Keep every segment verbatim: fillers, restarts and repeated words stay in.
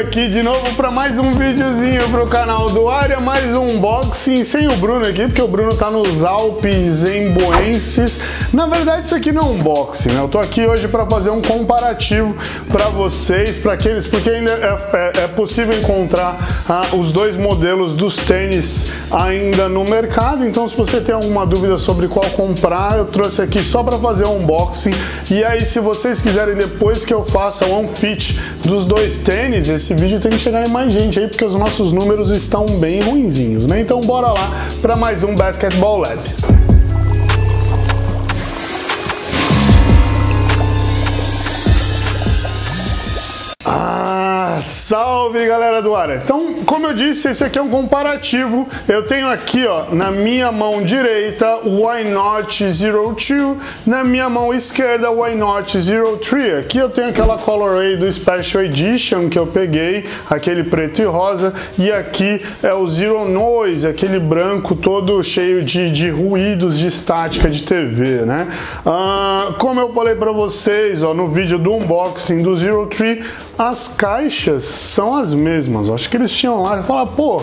aqui de novo para mais um videozinho pro canal do Área, mais um unboxing sem o Bruno aqui, porque o Bruno tá nos Alpes Emboenses. Na verdade isso aqui não é um unboxing, né? Eu tô aqui hoje para fazer um comparativo para vocês, para aqueles, porque ainda é, é, é possível encontrar ah, os dois modelos dos tênis ainda no mercado. Então se você tem alguma dúvida sobre qual comprar, eu trouxe aqui só para fazer um unboxing. E aí se vocês quiserem depois que eu faça o unfit dos dois tênis, esse vídeo tem que chegar em mais gente aí, porque os nossos números estão bem ruinzinhos, né? Então bora lá para mais um Basketball Lab. Ah, salve galera do Área! Então, como eu disse, esse aqui é um comparativo. Eu tenho aqui, ó, na minha mão direita o Why Not zero dois, na minha mão esquerda o Why Not zero três. Aqui eu tenho aquela colorway do Special Edition que eu peguei, aquele preto e rosa, e aqui é o Zero Noise, aquele branco todo cheio de, de ruídos de estática de T V, né? Ah, como eu falei pra vocês, ó, no vídeo do unboxing do zero três, as caixas são as mesmas. Eu acho que eles tinham lá e falaram, pô,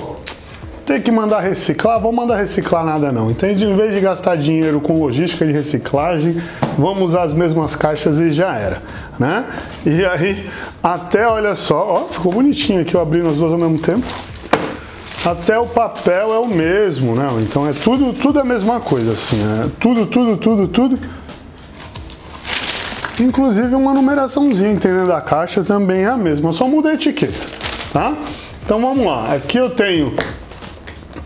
tem que mandar reciclar, vou mandar reciclar nada não, entende? Em vez de gastar dinheiro com logística de reciclagem, vamos usar as mesmas caixas e já era, né? E aí, até, olha só, ó, ficou bonitinho aqui, eu abrindo as duas ao mesmo tempo. Até o papel é o mesmo, né? Então é tudo, tudo a mesma coisa, assim, né? Tudo, tudo, tudo, tudo. Inclusive uma numeraçãozinha que tem dentro da caixa também é a mesma, só muda a etiqueta, tá? Então vamos lá, aqui eu tenho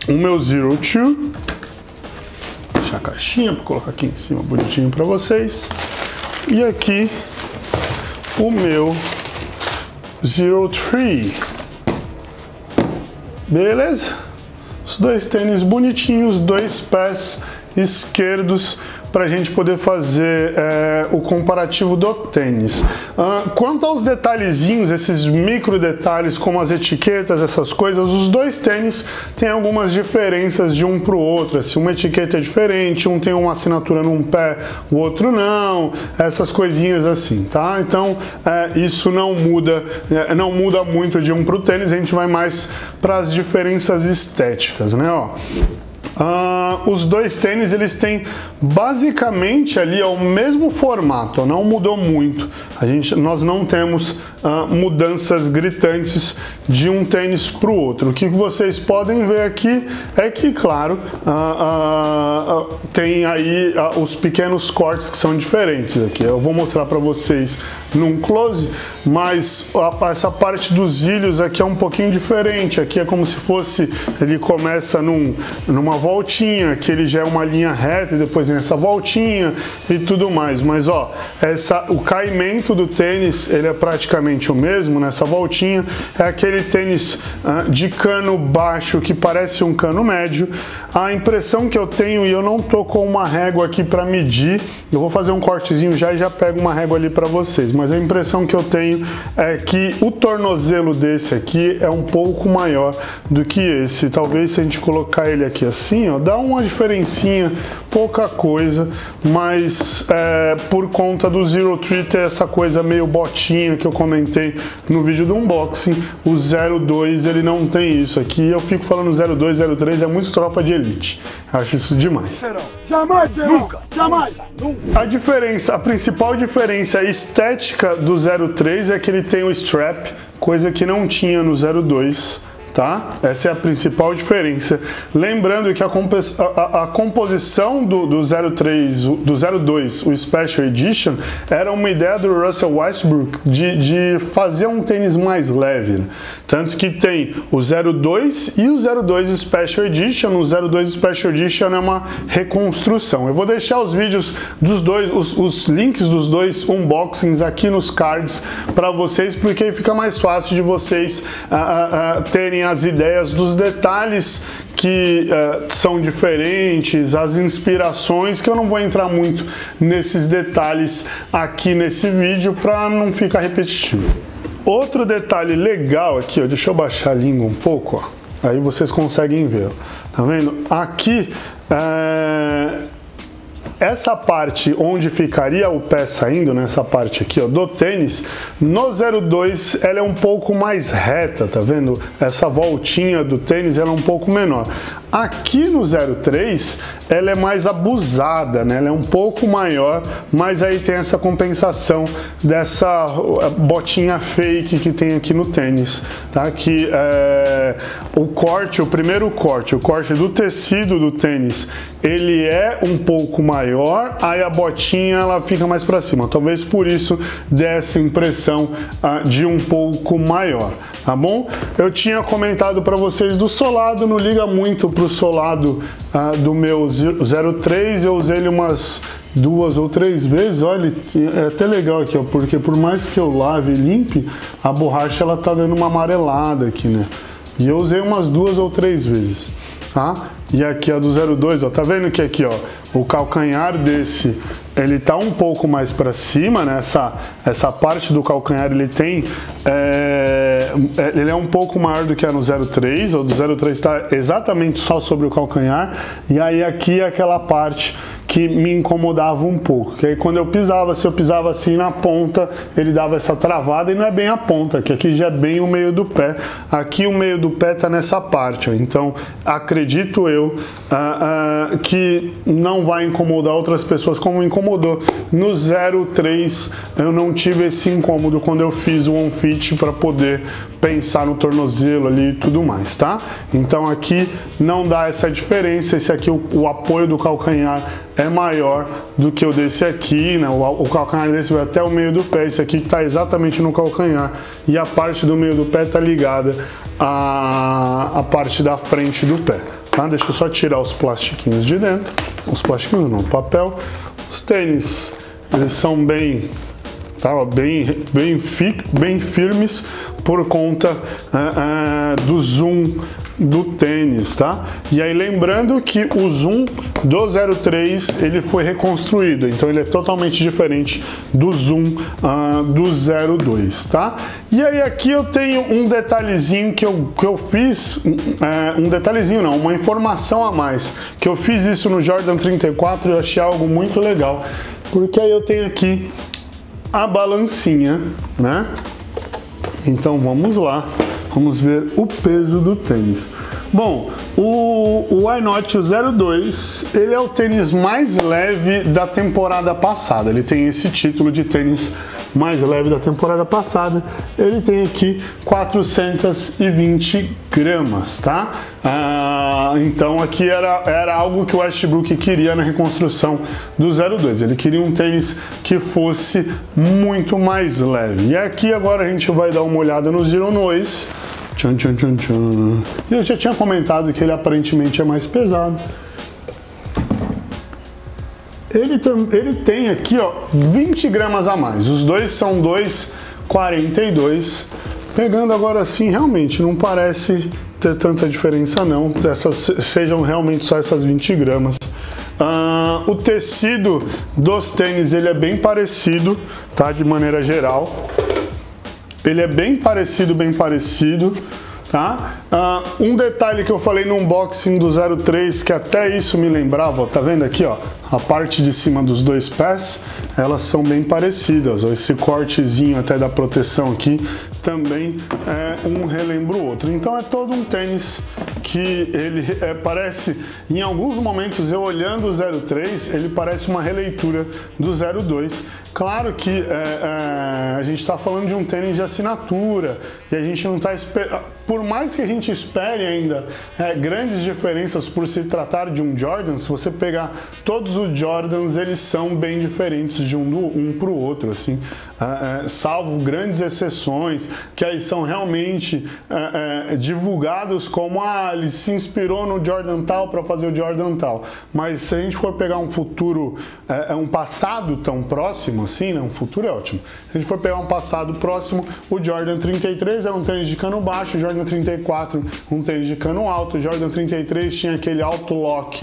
o meu zero dois, deixar a caixinha para colocar aqui em cima bonitinho para vocês, e aqui o meu zero três, beleza? Os dois tênis bonitinhos, dois pés esquerdos, para a gente poder fazer é, o comparativo do tênis. Uh, quanto aos detalhezinhos, esses micro detalhes como as etiquetas, essas coisas, os dois tênis têm algumas diferenças de um para o outro, assim, uma etiqueta é diferente, um tem uma assinatura num pé, o outro não, essas coisinhas assim, tá? Então é, isso não muda, é, não muda muito de um para o tênis, a gente vai mais para as diferenças estéticas, né? Ó. Uh, os dois tênis eles têm basicamente ali o mesmo formato, não mudou muito. A gente, nós não temos uh, mudanças gritantes de um tênis para o outro. O que vocês podem ver aqui é que, claro, uh, uh, uh, tem aí uh, os pequenos cortes que são diferentes aqui. Eu vou mostrar para vocês num close, mas a, essa parte dos ilhos aqui é um pouquinho diferente. Aqui é como se fosse, ele começa num, numa voltinha, que ele já é uma linha reta e depois vem essa voltinha e tudo mais, mas ó, essa, o caimento do tênis ele é praticamente o mesmo, nessa voltinha é aquele tênis ah, de cano baixo que parece um cano médio. A impressão que eu tenho, e eu não tô com uma régua aqui para medir, eu vou fazer um cortezinho já e já pego uma régua ali para vocês, mas a impressão que eu tenho é que o tornozelo desse aqui é um pouco maior do que esse, talvez se a gente colocar ele aqui assim, ó, dá uma diferencinha, pouca coisa, mas é, por conta do zero três ter essa coisa meio botinha que eu comentei no vídeo do unboxing, o zero dois ele não tem isso aqui. Eu fico falando zero dois, zero três, é muito tropa de elite, acho isso demais. Jamais, nunca, jamais, nunca. A diferença, a principal diferença estética do zero três é que ele tem o strap, coisa que não tinha no zero dois. Tá? Essa é a principal diferença. Lembrando que a, a, a composição do, do zero três, do zero dois, o Special Edition, era uma ideia do Russell Westbrook de, de fazer um tênis mais leve, né? Tanto que tem o zero dois e o zero dois Special Edition. O zero dois Special Edition é uma reconstrução. Eu vou deixar os vídeos dos dois, os, os links dos dois unboxings aqui nos cards para vocês, porque aí fica mais fácil de vocês uh, uh, terem as ideias dos detalhes que uh, são diferentes, as inspirações, que eu não vou entrar muito nesses detalhes aqui nesse vídeo para não ficar repetitivo. Outro detalhe legal aqui, ó, deixa eu baixar a língua um pouco, ó, aí vocês conseguem ver, ó, tá vendo? Aqui é... essa parte onde ficaria o pé saindo, nessa parte aqui, ó, do tênis, no zero dois ela é um pouco mais reta, tá vendo? Essa voltinha do tênis ela é um pouco menor. Aqui no zero três ela é mais abusada, né? Ela é um pouco maior, mas aí tem essa compensação dessa botinha fake que tem aqui no tênis, tá? Que é, o corte, o primeiro corte, o corte do tecido do tênis, ele é um pouco maior, aí a botinha ela fica mais para cima, talvez por isso dessa impressão ah, de um pouco maior, tá bom? Eu tinha comentado para vocês do solado, não liga muito pro solado ah, do meu zero três, eu usei ele umas duas ou três vezes. Olha, é até legal aqui, ó, porque por mais que eu lave e limpe, a borracha ela tá dando uma amarelada aqui, né? E eu usei umas duas ou três vezes, tá? E aqui a do zero dois, ó, tá vendo que aqui, ó, o calcanhar desse, ele tá um pouco mais para cima, né? Essa, essa parte do calcanhar, ele tem, é, ele é um pouco maior do que a no zero três, ou do zero três tá exatamente só sobre o calcanhar, e aí aqui é aquela parte que me incomodava um pouco, que aí quando eu pisava, se eu pisava assim na ponta, ele dava essa travada, e não é bem a ponta, que aqui já é bem o meio do pé, aqui o meio do pé tá nessa parte, ó. Então acredito eu uh, uh, que não vai incomodar outras pessoas como incomodou no zero três. Eu não tive esse incômodo quando eu fiz o on-fit para poder pensar no tornozelo ali e tudo mais, tá? Então aqui não dá essa diferença, esse aqui o, o apoio do calcanhar é maior do que o desse aqui, né? O, o calcanhar desse vai até o meio do pé, esse aqui que tá exatamente no calcanhar, e a parte do meio do pé tá ligada à, à parte da frente do pé, tá? Deixa eu só tirar os plastiquinhos de dentro, os plastiquinhos não, papel. Os tênis, eles são bem, tá, bem, bem, fi, bem firmes, por conta uh, uh, do zoom do tênis, tá? E aí lembrando que o zoom do zero três, ele foi reconstruído, então ele é totalmente diferente do zoom uh, do zero dois, tá? E aí aqui eu tenho um detalhezinho que eu, que eu fiz, uh, um detalhezinho não, uma informação a mais, que eu fiz isso no Jordan trinta e quatro e eu achei algo muito legal, porque aí eu tenho aqui a balancinha, né? Então vamos lá, vamos ver o peso do tênis. Bom, o, o Why Not zero dois, ele é o tênis mais leve da temporada passada. Ele tem esse título de tênis mais leve da temporada passada. Ele tem aqui quatrocentos e vinte gramas, tá? Ah, então aqui era, era algo que o Westbrook queria na reconstrução do zero dois. Ele queria um tênis que fosse muito mais leve. E aqui agora a gente vai dar uma olhada no Zero Noise. Tchan, tchan, tchan, tchan. Eu já tinha comentado que ele aparentemente é mais pesado. Ele, ele tem aqui, ó, vinte gramas a mais. Os dois são dois quarenta e dois. Pegando agora assim, realmente não parece ter tanta diferença não. Essas, sejam realmente só essas vinte gramas. Ah, o tecido dos tênis, ele é bem parecido, tá? De maneira geral. Ele é bem parecido, bem parecido, tá? Uh, um detalhe que eu falei no unboxing do zero três, que até isso me lembrava, ó, tá vendo aqui, ó, a parte de cima dos dois pés, elas são bem parecidas, ó, esse cortezinho até da proteção aqui, também é um relembra o outro. Então é todo um tênis que ele é, parece, em alguns momentos eu olhando o zero três, ele parece uma releitura do zero dois. Claro que é, é, a gente está falando de um tênis de assinatura e a gente não está esperando, por mais que a gente espere ainda é, grandes diferenças por se tratar de um Jordan. Se você pegar todos os Jordans, eles são bem diferentes de um, um para o outro, assim, é, é, salvo grandes exceções que aí são realmente é, é, divulgados como ah, ele se inspirou no Jordan tal para fazer o Jordan tal. Mas se a gente for pegar um futuro, é, um passado tão próximo, assim, né? Um futuro é ótimo. Se a gente for pegar um passado próximo, o Jordan trinta e três era um tênis de cano baixo, o Jordan trinta e quatro um tênis de cano alto, o Jordan trinta e três tinha aquele alto lock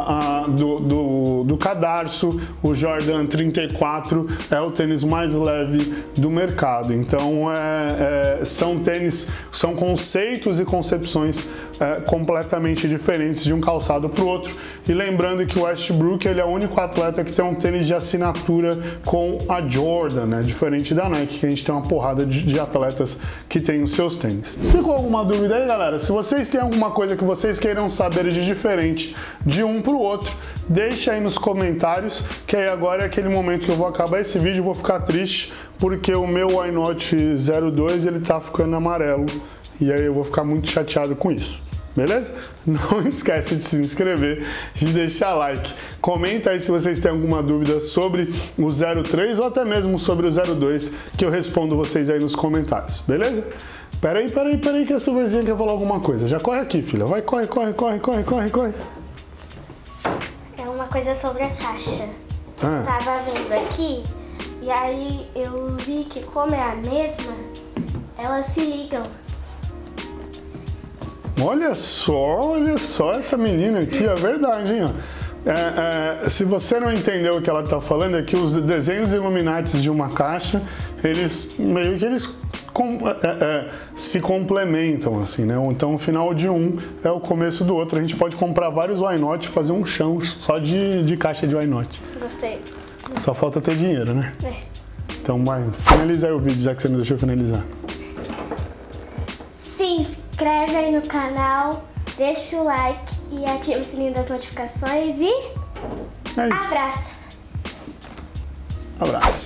uh, do, do, do cadarço. O Jordan trinta e quatro é o tênis mais leve do mercado. Então é, é, são tênis, são conceitos e concepções é, completamente diferentes de um calçado para o outro. E lembrando que o Westbrook, ele é o único atleta que tem um tênis de assinatura com a Jordan, né? Diferente da Nike, que a gente tem uma porrada de, de atletas que tem os seus tênis. Ficou alguma dúvida aí, galera? Se vocês têm alguma coisa que vocês queiram saber de diferente de um para o outro, deixa aí nos comentários, que aí agora é aquele momento que eu vou acabar esse vídeo e vou ficar triste, porque o meu Why Not zero dois ele tá ficando amarelo, e aí eu vou ficar muito chateado com isso. Beleza? Não esquece de se inscrever, de deixar like. Comenta aí se vocês têm alguma dúvida sobre o zero três ou até mesmo sobre o zero dois, que eu respondo vocês aí nos comentários, beleza? Peraí, peraí, peraí que a Silverzinha quer falar alguma coisa. Já corre aqui, filha. Vai, corre, corre, corre, corre, corre, corre. É uma coisa sobre a caixa. Ah. Eu tava vendo aqui e aí eu vi que como é a mesma, elas se ligam. Olha só, olha só essa menina aqui, é verdade, hein? É, é, se você não entendeu o que ela está falando, é que os desenhos Illuminati de uma caixa, eles meio que eles com, é, é, se complementam, assim, né? Então o final de um é o começo do outro. A gente pode comprar vários Why Not e fazer um chão só de, de caixa de Why Not. Gostei. Só falta ter dinheiro, né? É. Então vai, finaliza aí o vídeo, já que você me deixou finalizar. Sim, sim. Se inscreve aí no canal, deixa o like e ativa o sininho das notificações e... É isso. Abraço! Abraço!